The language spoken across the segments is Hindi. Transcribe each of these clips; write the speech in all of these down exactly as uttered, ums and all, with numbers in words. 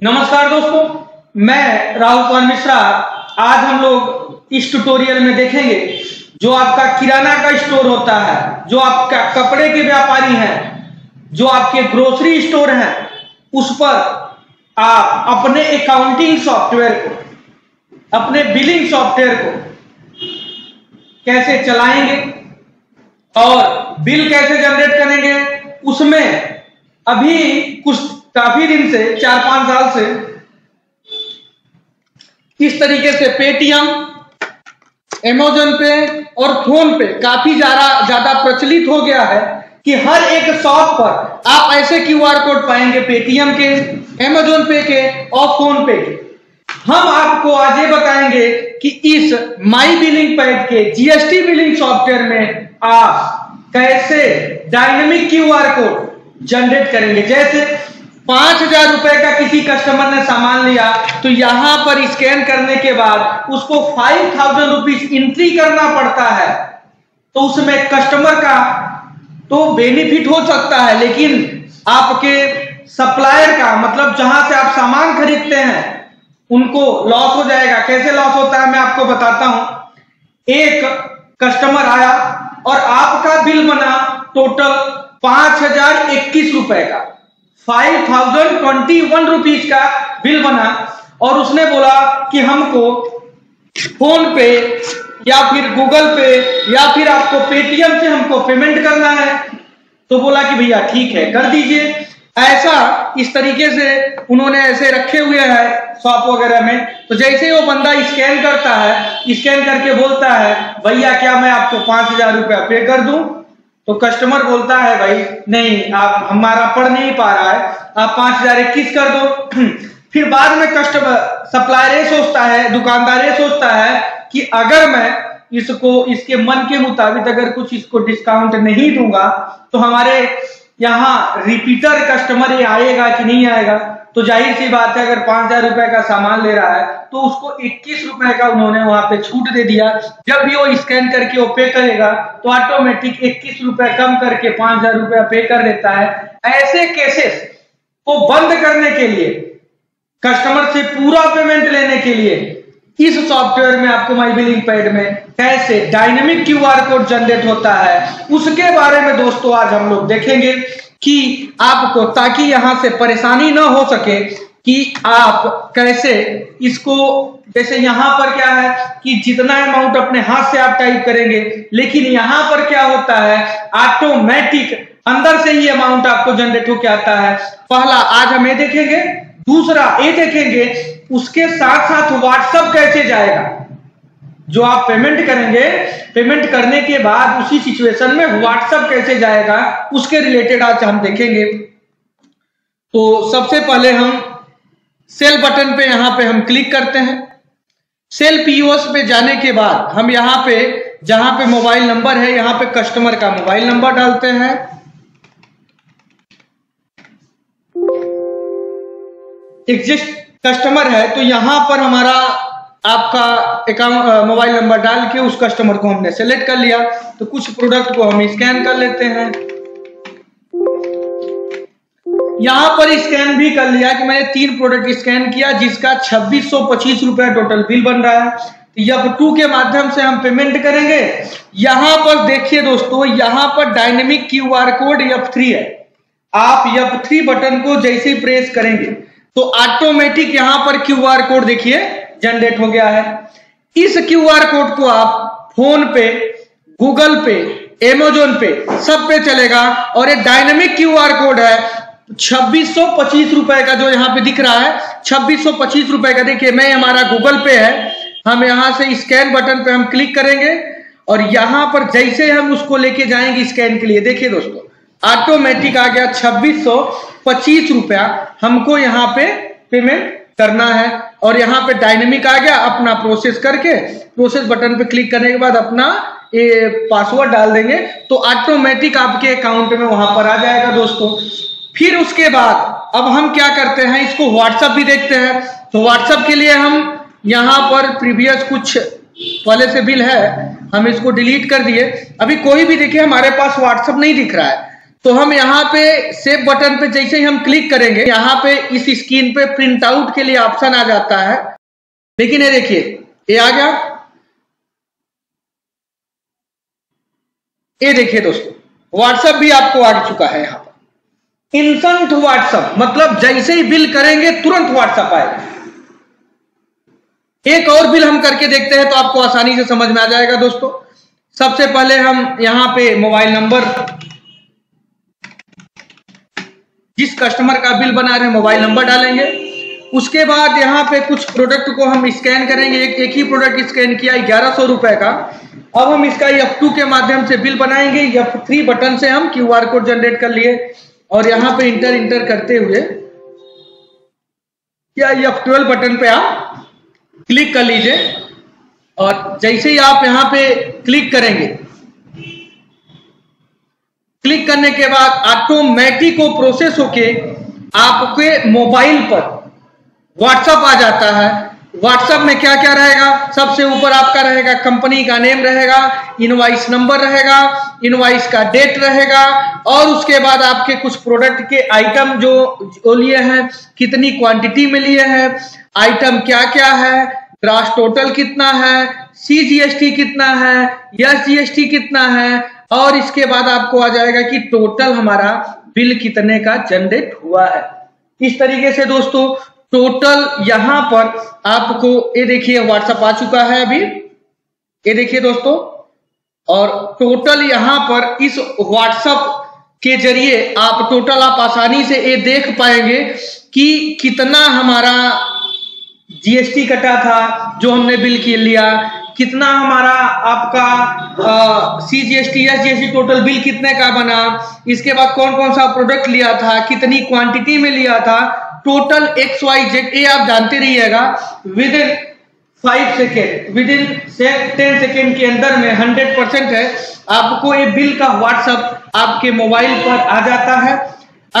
नमस्कार दोस्तों, मैं राहुल मिश्रा। आज हम लोग इस ट्यूटोरियल में देखेंगे जो आपका किराना का स्टोर होता है, जो आपका कपड़े के व्यापारी हैं, जो आपके ग्रोसरी स्टोर हैं, उस पर आप अपने अकाउंटिंग सॉफ्टवेयर को, अपने बिलिंग सॉफ्टवेयर को कैसे चलाएंगे और बिल कैसे जनरेट करेंगे। उसमें अभी कुछ काफी दिन से, चार पांच साल से इस तरीके से पेटीएम, अमेज़न पे और फोन पे काफी ज्यादा ज्यादा प्रचलित हो गया है कि हर एक शॉप पर आप ऐसे क्यूआर कोड पाएंगे, पेटीएम के, अमेज़न पे के और फोन पे के। हम आपको आज ये बताएंगे कि इस माई बिलिंग पैड के जीएसटी बिलिंग सॉफ्टवेयर में आप कैसे डायनेमिक क्यूआर कोड जनरेट करेंगे। जैसे पांच हजार रुपए का किसी कस्टमर ने सामान लिया तो यहां पर स्कैन करने के बाद उसको फाइव थाउजेंड रुपीज एंट्री करना पड़ता है, तो उसमें कस्टमर का तो बेनिफिट हो सकता है, लेकिन आपके सप्लायर का, मतलब जहां से आप सामान खरीदते हैं, उनको लॉस हो जाएगा। कैसे लॉस होता है मैं आपको बताता हूं। एक कस्टमर आया और आपका बिल बना टोटल पांच हजार इक्कीस रुपए का, five thousand twenty one rupees का बिल बना, और उसने बोला कि हमको फोन पे या फिर गूगल पे या फिर आपको पेटीएम से हमको पेमेंट करना है। तो बोला कि भैया ठीक है, कर दीजिए। ऐसा इस तरीके से उन्होंने ऐसे रखे हुए हैं शॉप वगैरह में। तो जैसे ही वो बंदा स्कैन करता है, स्कैन करके बोलता है भैया क्या मैं आपको पांच हजार रुपया पे कर दूं, तो कस्टमर बोलता है भाई नहीं, आप हमारा पढ़ नहीं पा रहा है, आप पांच हजार इक्कीस कर दो। फिर बाद में कस्टमर, सप्लायर ये सोचता है, दुकानदार ये सोचता है कि अगर मैं इसको इसके मन के मुताबिक अगर कुछ इसको डिस्काउंट नहीं दूंगा तो हमारे यहाँ रिपीटर कस्टमर ये आएगा कि नहीं आएगा। तो जाहिर सी बात है, अगर पांच हजार रुपए का सामान ले रहा है तो उसको इक्कीस रुपए का उन्होंने वहां पे छूट दे दिया। जब भी वो स्कैन करके वो पे करेगा तो ऑटोमेटिक इक्कीस रुपए कम करके पांच हजार रुपया पे कर देता है। ऐसे केसेस को बंद करने के लिए, कस्टमर से पूरा पेमेंट लेने के लिए, इस सॉफ्टवेयर में आपको माई बिलिंग पैड में कैसे dynamic Q R code generate होता है उसके बारे में दोस्तों आज हम लोग देखेंगे कि आपको, ताकि यहां से परेशानी ना हो सके कि आप कैसे इसको, जैसे यहां पर क्या है कि जितना अमाउंट अपने हाथ से आप टाइप करेंगे, लेकिन यहां पर क्या होता है ऑटोमेटिक अंदर से ही अमाउंट आपको जनरेट होकर आता है। पहला आज हम ये देखेंगे, दूसरा ये देखेंगे, उसके साथ साथ व्हाट्सएप कैसे जाएगा। जो आप पेमेंट करेंगे, पेमेंट करने के बाद उसी सिचुएशन में व्हाट्सएप कैसे जाएगा उसके रिलेटेड आज हम देखेंगे। तो सबसे पहले हम सेल बटन पे, यहां पे हम क्लिक करते हैं। सेल पीओएस पे जाने के बाद हम यहां पे, जहां पे मोबाइल नंबर है, यहां पे कस्टमर का मोबाइल नंबर डालते हैं। एग्जिस्ट कस्टमर है तो यहां पर हमारा आपका अकाउंट, मोबाइल नंबर डाल के उस कस्टमर को हमने सेलेक्ट कर लिया। तो कुछ प्रोडक्ट को हम स्कैन कर लेते हैं। यहां पर स्कैन भी कर लिया कि मैंने तीन प्रोडक्ट स्कैन किया जिसका छब्बीस सौ पच्चीस रुपया टोटल बिल बन रहा है। तो यब टू के माध्यम से हम पेमेंट करेंगे। यहां पर देखिए दोस्तों, यहां पर डायनेमिक क्यू आर कोड यब थ्री है। आप यब थ्री बटन को जैसे ही प्रेस करेंगे तो ऑटोमेटिक यहां पर क्यू आर कोड देखिए जनरेट हो गया है। इस क्यूआर कोड को आप फोन पे, गूगल पे, अमेज़न पे, सब पे चलेगा। और ये डायनेमिक क्यूआर कोड है, छब्बीस सौ पच्चीस रुपए का जो यहाँ पे दिख रहा है, छब्बीस सौ पच्चीस रुपए का। देखिए मैं, हमारा गूगल पे है, हम यहाँ से स्कैन बटन पे हम क्लिक करेंगे और यहाँ पर जैसे हम उसको लेके जाएंगे स्कैन के लिए, देखिए दोस्तों ऑटोमेटिक आ गया छब्बीस सौ पच्चीस रुपया हमको यहाँ पे पेमेंट करना है। और यहाँ पे डायनेमिक आ गया, अपना प्रोसेस करके, प्रोसेस बटन पे क्लिक करने के बाद अपना ये पासवर्ड डाल देंगे तो ऑटोमेटिक आपके अकाउंट में वहां पर आ जाएगा दोस्तों। फिर उसके बाद अब हम क्या करते हैं, इसको व्हाट्सएप भी देखते हैं। तो व्हाट्सएप के लिए हम यहाँ पर प्रीवियस कुछ पहले से बिल है, हम इसको डिलीट कर दिए। अभी कोई भी देखिए हमारे पास व्हाट्सएप नहीं दिख रहा है। तो हम यहाँ पे सेव बटन पे जैसे ही हम क्लिक करेंगे, यहाँ पे इस स्क्रीन पे प्रिंट आउट के लिए ऑप्शन आ जाता है। लेकिन ये देखिए ये आ गया, ये देखिए दोस्तों व्हाट्सएप भी आपको आ चुका है। यहाँ पर इंस्टेंट व्हाट्सएप मतलब जैसे ही बिल करेंगे तुरंत व्हाट्सएप आएगा। एक और बिल हम करके देखते हैं तो आपको आसानी से समझ में आ जाएगा। दोस्तों सबसे पहले हम यहाँ पे मोबाइल नंबर, जिस कस्टमर का बिल बना रहे मोबाइल नंबर डालेंगे। उसके बाद यहाँ पे कुछ प्रोडक्ट को हम स्कैन करेंगे। एक एक ही प्रोडक्ट स्कैन किया ग्यारह सौ रुपए का। अब हम इसका एफ टू के माध्यम से बिल बनाएंगे। एफ थ्री बटन से हम क्यू आर कोड जनरेट कर लिए और यहाँ पे इंटर इंटर करते हुए या एफ ट्वेल्व बटन पे आप क्लिक कर लीजिए। और जैसे ही आप यहाँ पे क्लिक करेंगे, क्लिक करने के बाद ऑटोमेटिक वो प्रोसेस होके आपके मोबाइल पर व्हाट्सएप आ जाता है। व्हाट्सएप में क्या क्या रहेगा, सबसे ऊपर आपका रहेगा कंपनी का नेम रहेगा, इनवाइस नंबर रहेगा, इनवाइस का डेट रहेगा और उसके बाद आपके कुछ प्रोडक्ट के आइटम जो, जो लिए हैं, कितनी क्वांटिटी में लिए हैं, आइटम क्या क्या है, ग्रास टोटल कितना है, सी जी एस टी कितना है, एस जी एस टी कितना है और इसके बाद आपको आ जाएगा कि टोटल हमारा बिल कितने का जनरेट हुआ है। इस तरीके से दोस्तों टोटल यहां पर आपको ये देखिए व्हाट्सएप आ चुका है अभी, ये देखिए दोस्तों। और टोटल यहां पर इस व्हाट्सएप के जरिए आप टोटल आप आसानी से ये देख पाएंगे कि कितना हमारा जीएसटी कटा था जो हमने बिल के लिया, कितना हमारा आपका C G S T S G S T total bill कितने का बना, इसके बाद कौन कौन सा प्रोडक्ट लिया था, कितनी क्वांटिटी में लिया था, total X Y Z A आप जानते रहिएगा। Within five second within ten second के अंदर में हंड्रेड परसेंट है आपको ये बिल का व्हाट्सएप आपके मोबाइल पर आ जाता है।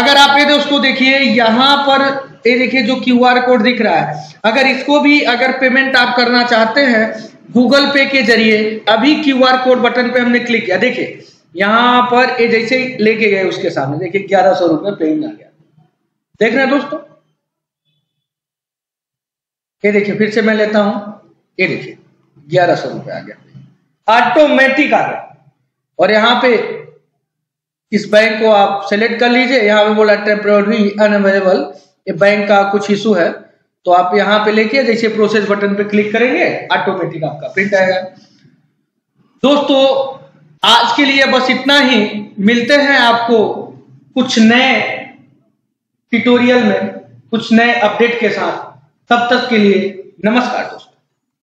अगर आप ये दोस्तों देखिए यहाँ पर ये देखिए जो क्यू आर कोड दिख रहा है, अगर इसको भी अगर पेमेंट आप करना चाहते हैं गूगल पे के जरिए, अभी क्यू आर कोड बटन पे हमने क्लिक किया, देखिए यहाँ पर ये जैसे लेके गए उसके सामने देखिए ग्यारह सौ रुपये पेमेंट आ गया। देख रहे हैं दोस्तों, ये देखिए फिर से मैं लेता हूं, ये देखिए ग्यारह सौ रुपये आ गया, ऑटोमेटिक आ गया। और यहाँ पे इस बैंक को आप सेलेक्ट कर लीजिए, यहाँ पे बोला टेम्पररी अनअवेलेबल, ये बैंक का कुछ इशू है तो आप यहाँ पे लेके जैसे प्रोसेस बटन पे क्लिक करेंगे ऑटोमेटिक आपका प्रिंट आएगा। दोस्तों आज के लिए बस इतना ही, मिलते हैं आपको कुछ नए ट्यूटोरियल में कुछ नए अपडेट के साथ। तब तक के लिए नमस्कार दोस्तों।